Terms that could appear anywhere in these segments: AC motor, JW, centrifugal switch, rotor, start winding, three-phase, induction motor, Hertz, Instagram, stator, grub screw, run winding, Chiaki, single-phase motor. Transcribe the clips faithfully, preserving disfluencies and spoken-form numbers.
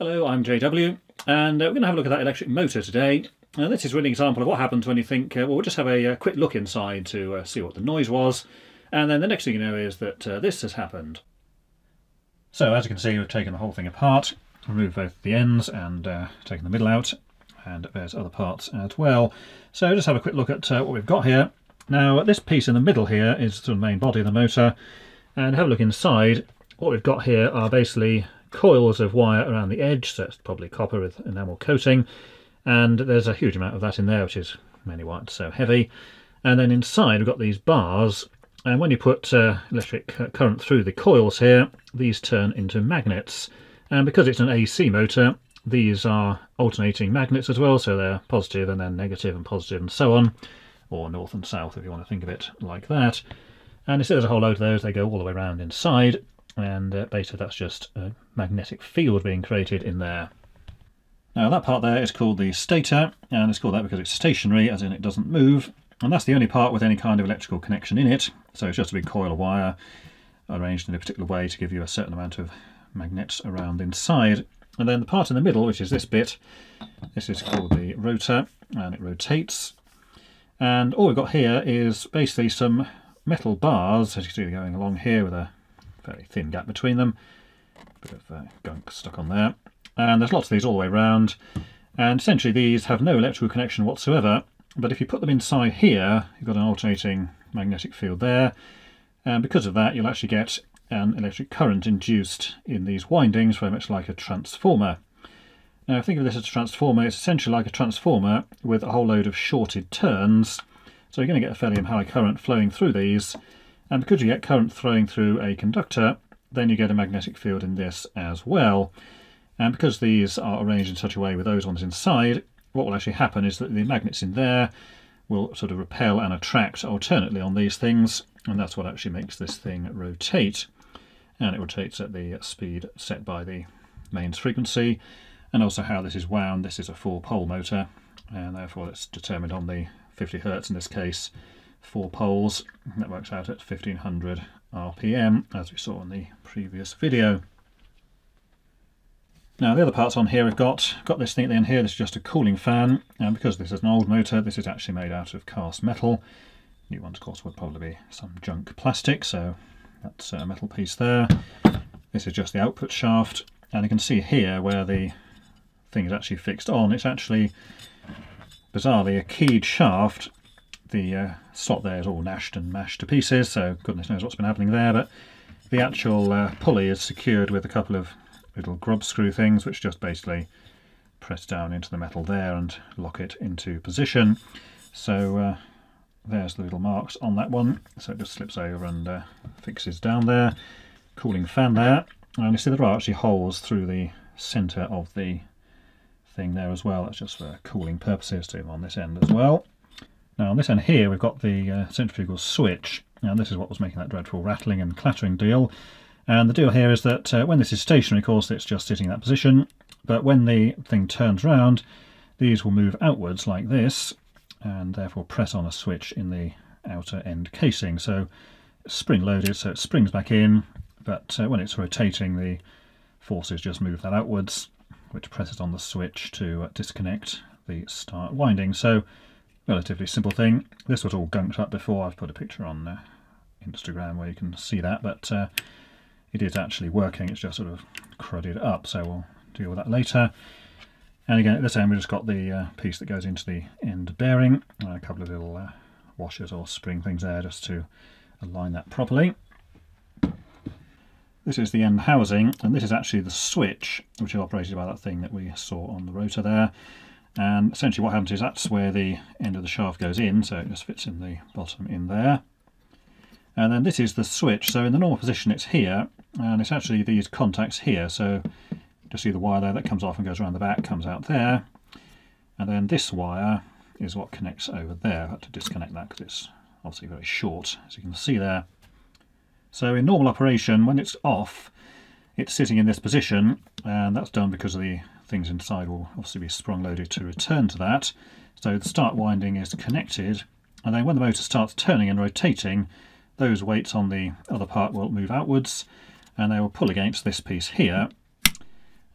Hello, I'm J W, and uh, we're going to have a look at that electric motor today. Now, this is really an example of what happens when you think, uh, well, we'll just have a, a quick look inside to uh, see what the noise was, and then the next thing you know is that uh, this has happened. So, as you can see, we've taken the whole thing apart, removed both the ends and uh, taken the middle out, and there's other parts as well. So, just have a quick look at uh, what we've got here. Now, this piece in the middle here is the main body of the motor, and have a look inside. What we've got here are basically coils of wire around the edge, so it's probably copper with enamel coating, and there's a huge amount of that in there, which is mainly why it's so heavy. And then inside we've got these bars, and when you put uh, electric current through the coils here, these turn into magnets, and because it's an A C motor, these are alternating magnets as well, so they're positive and then negative and positive and so on, or north and south if you want to think of it like that. And you see there's a whole load of those, they go all the way around inside, and uh, basically that's just a magnetic field being created in there. Now that part there is called the stator, and it's called that because it's stationary, as in it doesn't move, and that's the only part with any kind of electrical connection in it, so it's just a big coil of wire arranged in a particular way to give you a certain amount of magnets around inside. And then the part in the middle, which is this bit, this is called the rotor, and it rotates, and all we've got here is basically some metal bars, as you can see going along here with a very thin gap between them, a bit of uh, gunk stuck on there, and there's lots of these all the way around, and essentially these have no electrical connection whatsoever, but if you put them inside here you've got an alternating magnetic field there, and because of that you'll actually get an electric current induced in these windings, very much like a transformer. Now think of this as a transformer, it's essentially like a transformer with a whole load of shorted turns, so you're going to get a fairly high current flowing through these. And because you get current flowing through a conductor, then you get a magnetic field in this as well. And because these are arranged in such a way with those inside, what will actually happen is that the magnets in there will sort of repel and attract alternately on these things, and that's what actually makes this thing rotate. And it rotates at the speed set by the mains frequency, and also how this is wound. This is a four-pole motor, and therefore it's determined on the fifty hertz in this case. Four poles, and that works out at fifteen hundred R P M, as we saw in the previous video. Now the other parts on here we've got, got this thing at the end here, this is just a cooling fan, and because this is an old motor this is actually made out of cast metal. New ones of course would probably be some junk plastic, so that's a metal piece there. This is just the output shaft, and you can see here where the thing is actually fixed on, it's actually bizarrely a keyed shaft. The uh, slot there is all gnashed and mashed to pieces, so goodness knows what's been happening there, but the actual uh, pulley is secured with a couple of little grub screw things which just basically press down into the metal there and lock it into position. So uh, there's the little marks on that one, so it just slips over and uh, fixes down there. Cooling fan there, and you see there are actually holes through the centre of the thing there as well, that's just for cooling purposes, to them on this end as well. Now on this end here we've got the uh, centrifugal switch, and this is what was making that dreadful rattling and clattering deal. And the deal here is that uh, when this is stationary, of course, it's just sitting in that position, but when the thing turns round, these will move outwards like this, and therefore press on a switch in the outer end casing. So it's spring-loaded, so it springs back in, but uh, when it's rotating, the forces just move that outwards, which presses on the switch to uh, disconnect the start winding. So relatively simple thing. This was all gunked up before. I've put a picture on uh, Instagram where you can see that, but uh, it is actually working. It's just sort of crudded up, so we'll deal with that later. And again, at this end, we've just got the uh, piece that goes into the end bearing, and a couple of little uh, washers or spring things there just to align that properly. This is the end housing, and this is actually the switch, which is operated by that thing that we saw on the rotor there. And essentially what happens is that's where the end of the shaft goes in, so it just fits in the bottom in there. And then this is the switch, so in the normal position it's here, and it's actually these contacts here, so just see the wire there that comes off and goes around the back, comes out there, and then this wire is what connects over there. I've had to disconnect that because it's obviously very short, as you can see there. So in normal operation, when it's off, it's sitting in this position, and that's done because of the things inside will obviously be sprung loaded to return to that. So the start winding is connected, and then when the motor starts turning and rotating, those weights on the other part will move outwards, and they will pull against this piece here,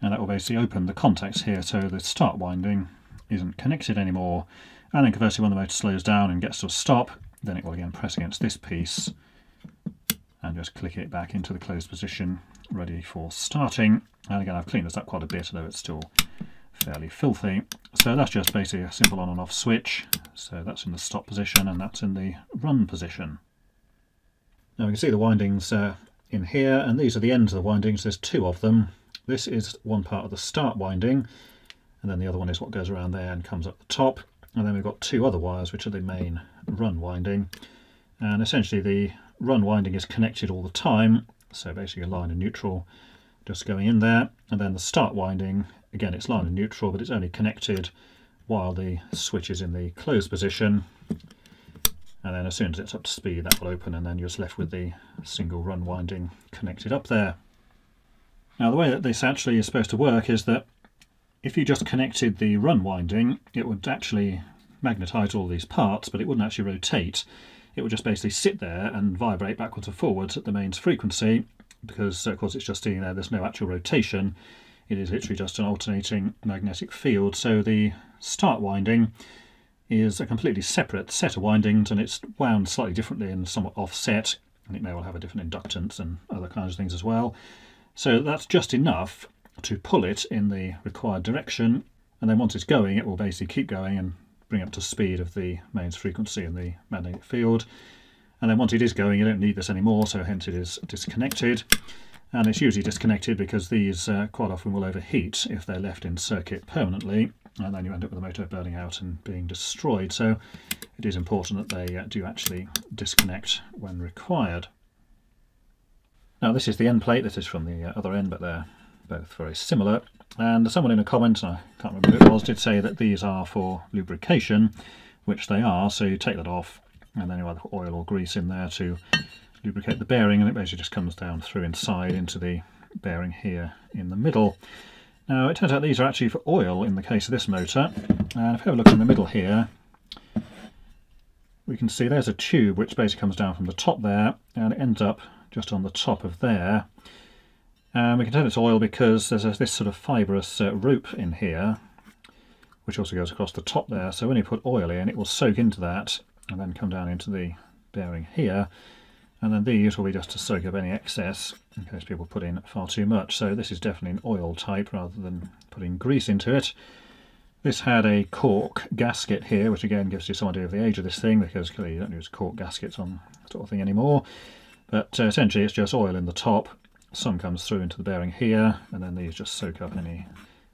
and that will basically open the contacts here so the start winding isn't connected anymore. And then conversely, when the motor slows down and gets to a stop, then it will again press against this piece and just click it back into the closed position, ready for starting. And again, I've cleaned this up quite a bit, though it's still fairly filthy. So that's just basically a simple on and off switch. So that's in the stop position and that's in the run position. Now we can see the windings uh, in here, and these are the ends of the windings. There's two of them. This is one part of the start winding, and then the other one is what goes around there and comes up the top. And then we've got two other wires which are the main run winding, and essentially the run winding is connected all the time, so basically a line and neutral just going in there, and then the start winding, again it's line and neutral, but it's only connected while the switch is in the closed position, and then as soon as it's up to speed that will open, and then you're just left with the single run winding connected up there. Now the way that this actually is supposed to work is that if you just connected the run winding, it would actually magnetise all these parts, but it wouldn't actually rotate. It would just basically sit there and vibrate backwards and forwards at the mains frequency, because of course it's just sitting there, there's no actual rotation. It is literally just an alternating magnetic field. So the start winding is a completely separate set of windings, and it's wound slightly differently and somewhat offset, and it may well have a different inductance and other kinds of things as well. So that's just enough to pull it in the required direction, and then once it's going it will basically keep going and bring up to speed of the mains frequency and the magnetic field, and then once it is going you don't need this anymore, so hence it is disconnected. And it's usually disconnected because these uh, quite often will overheat if they're left in circuit permanently, and then you end up with the motor burning out and being destroyed, so it is important that they uh, do actually disconnect when required. Now this is the end plate, this is from the uh, other end, but they're both very similar, and someone in a comment, I can't remember who it was, did say that these are for lubrication, which they are, so you take that off and then you add oil or grease in there to lubricate the bearing, and it basically just comes down through inside into the bearing here in the middle. Now it turns out these are actually for oil in the case of this motor, and if you have a look in the middle here we can see there's a tube which basically comes down from the top there and it ends up just on the top of there. And um, we can tell it's oil because there's this sort of fibrous uh, rope in here, which also goes across the top there. So when you put oil in, it will soak into that and then come down into the bearing here. And then these will be just to soak up any excess in case people put in far too much. So this is definitely an oil type rather than putting grease into it. This had a cork gasket here, which again gives you some idea of the age of this thing, because clearly you don't use cork gaskets on that sort of thing anymore. But uh, essentially it's just oil in the top. Some comes through into the bearing here, and then these just soak up any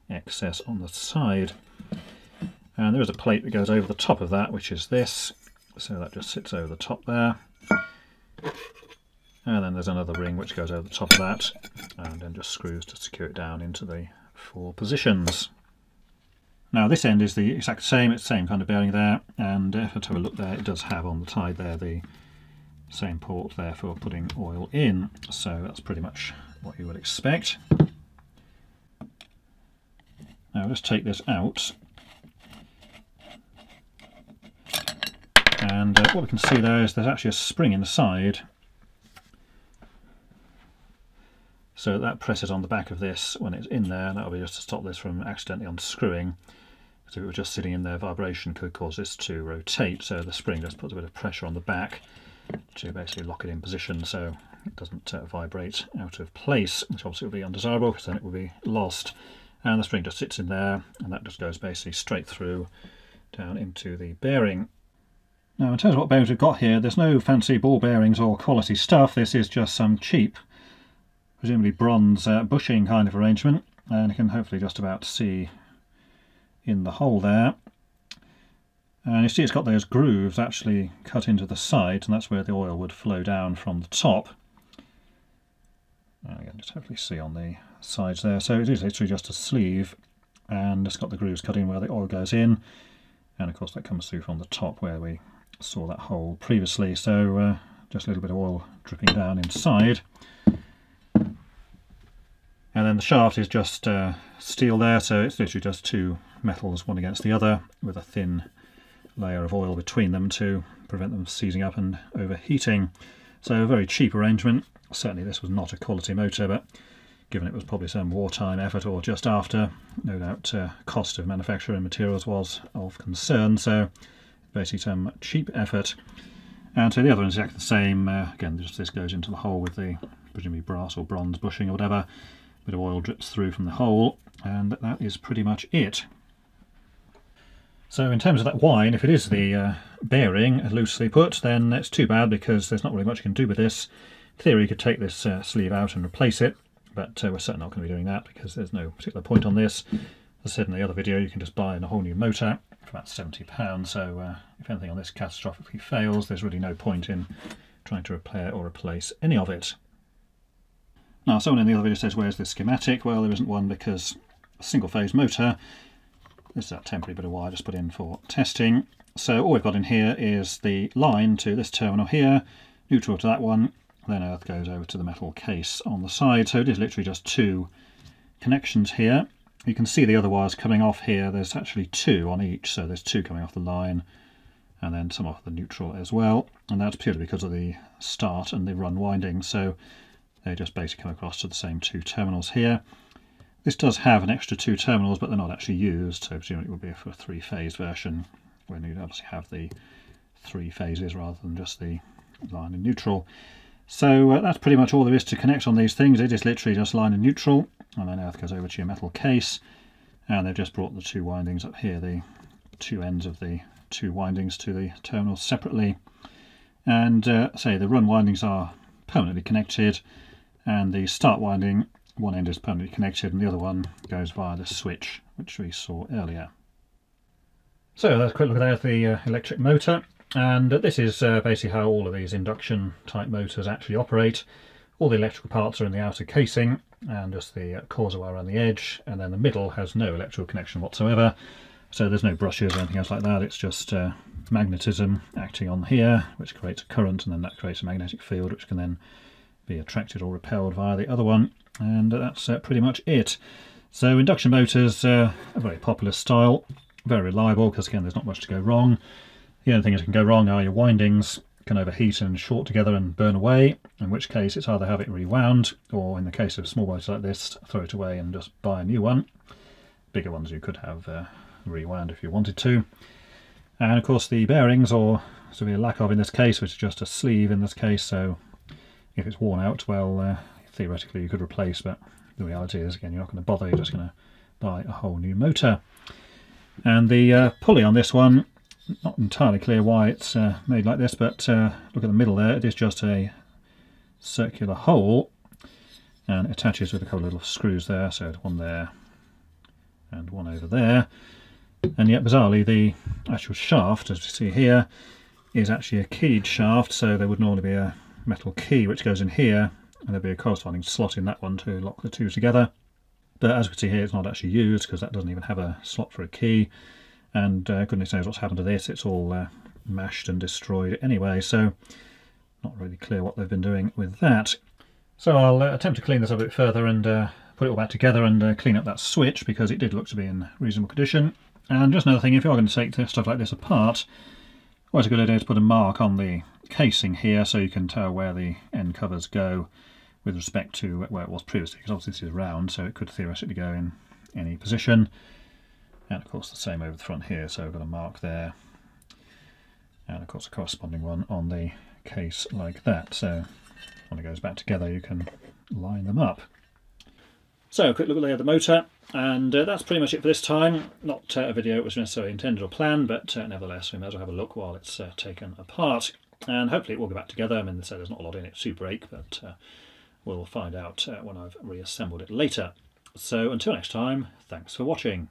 excess on the side. And there is a plate that goes over the top of that, which is this. So that just sits over the top there. And then there's another ring which goes over the top of that, and then just screws to secure it down into the four positions. Now this end is the exact same, it's the same kind of bearing there, and if I have a look there, it does have on the side there the same port there for putting oil in, so that's pretty much what you would expect. Now let's take this out, and uh, what we can see there is there's actually a spring inside, so that presses on the back of this when it's in there, and that'll be just to stop this from accidentally unscrewing. Because if it was just sitting in there, vibration could cause this to rotate, so the spring just puts a bit of pressure on the back to basically lock it in position so it doesn't uh, vibrate out of place, which obviously would be undesirable because then it would be lost. And the spring just sits in there, and that just goes basically straight through down into the bearing. Now in terms of what bearings we've got here, there's no fancy ball bearings or quality stuff. This is just some cheap, presumably bronze uh, bushing kind of arrangement, and you can hopefully just about see in the hole there. And you see it's got those grooves actually cut into the sides, and that's where the oil would flow down from the top. And you can just hopefully see on the sides there. So it is literally just a sleeve, and it's got the grooves cut in where the oil goes in. And of course that comes through from the top where we saw that hole previously. So uh, just a little bit of oil dripping down inside. And then the shaft is just uh, steel there, so it's literally just two metals, one against the other, with a thin layer of oil between them to prevent them seizing up and overheating. So a very cheap arrangement. Certainly this was not a quality motor, but given it was probably some wartime effort or just after, no doubt uh, cost of manufacture and materials was of concern, so basically some cheap effort. And so the other one is exactly the same, uh, again just this goes into the hole with the presumably brass or bronze bushing or whatever, a bit of oil drips through from the hole, and that is pretty much it. So in terms of that whine, if it is the uh, bearing, loosely put, then it's too bad because there's not really much you can do with this. In theory, you could take this uh, sleeve out and replace it, but uh, we're certainly not going to be doing that because there's no particular point on this. As I said in the other video, you can just buy a whole new motor for about seventy pounds, so uh, if anything on this catastrophically fails, there's really no point in trying to repair or replace any of it. Now, someone in the other video says, where's this schematic? Well, there isn't one because a single-phase motor. This is that temporary bit of wire I just put in for testing. So all we've got in here is the line to this terminal here, neutral to that one, then earth goes over to the metal case on the side. So it is literally just two connections here. You can see the other wires coming off here. There's actually two on each, so there's two coming off the line and then some off the neutral as well. And that's purely because of the start and the run winding. So they just basically come across to the same two terminals here. This does have an extra two terminals, but they're not actually used, so presumably it would be for a three-phase version, when you'd obviously have the three phases rather than just the line and neutral. So uh, that's pretty much all there is to connect on these things. It is literally just line and neutral, and then earth goes over to your metal case, and they've just brought the two windings up here, the two ends of the two windings to the terminals separately. And uh, say the run windings are permanently connected, and the start winding, one end is permanently connected and the other one goes via the switch, which we saw earlier. So that's a quick look at the uh, electric motor, and uh, this is uh, basically how all of these induction type motors actually operate. All the electrical parts are in the outer casing and just the uh, coarser wire around the edge, and then the middle has no electrical connection whatsoever, so there's no brushes or anything else like that. It's just uh, magnetism acting on here, which creates a current, and then that creates a magnetic field which can then be attracted or repelled via the other one. And that's uh, pretty much it. So induction motors uh, a very popular style, very reliable because again there's not much to go wrong. The only thing that can go wrong are your windings can overheat and short together and burn away, in which case it's either have it rewound or, in the case of small motors like this, throw it away and just buy a new one. Bigger ones you could have uh, rewound if you wanted to. And of course the bearings, or severe lack of in this case, which is just a sleeve in this case, so if it's worn out, well, uh, theoretically you could replace, but the reality is, again, you're not going to bother, you're just going to buy a whole new motor. And the uh, pulley on this one, not entirely clear why it's uh, made like this, but uh, look at the middle there, it is just a circular hole and it attaches with a couple of little screws there, so one there and one over there. And yet, bizarrely, the actual shaft, as you see here, is actually a keyed shaft, so there would normally be a metal key which goes in here, and there'll be a corresponding slot in that one to lock the two together. But as we can see here, it's not actually used because that doesn't even have a slot for a key, and uh, goodness knows what's happened to this. It's all uh, mashed and destroyed anyway, so not really clear what they've been doing with that. So I'll uh, attempt to clean this up a bit further and uh, put it all back together and uh, clean up that switch, because it did look to be in reasonable condition. And just another thing, if you're going to take stuff like this apart, always a good idea to put a mark on the casing here so you can tell where the end covers go with respect to where it was previously, because obviously this is round, so it could theoretically go in any position. And of course the same over the front here, so we've got a mark there, and of course a corresponding one on the case like that, so when it goes back together you can line them up. So a quick look at the other motor, and uh, that's pretty much it for this time. Not uh, a video that was necessarily intended or planned, but uh, nevertheless we might as well have a look while it's uh, taken apart, and hopefully it will go back together. I mean, so there's not a lot in it to break, but uh, we'll find out uh, when I've reassembled it later. So until next time, thanks for watching.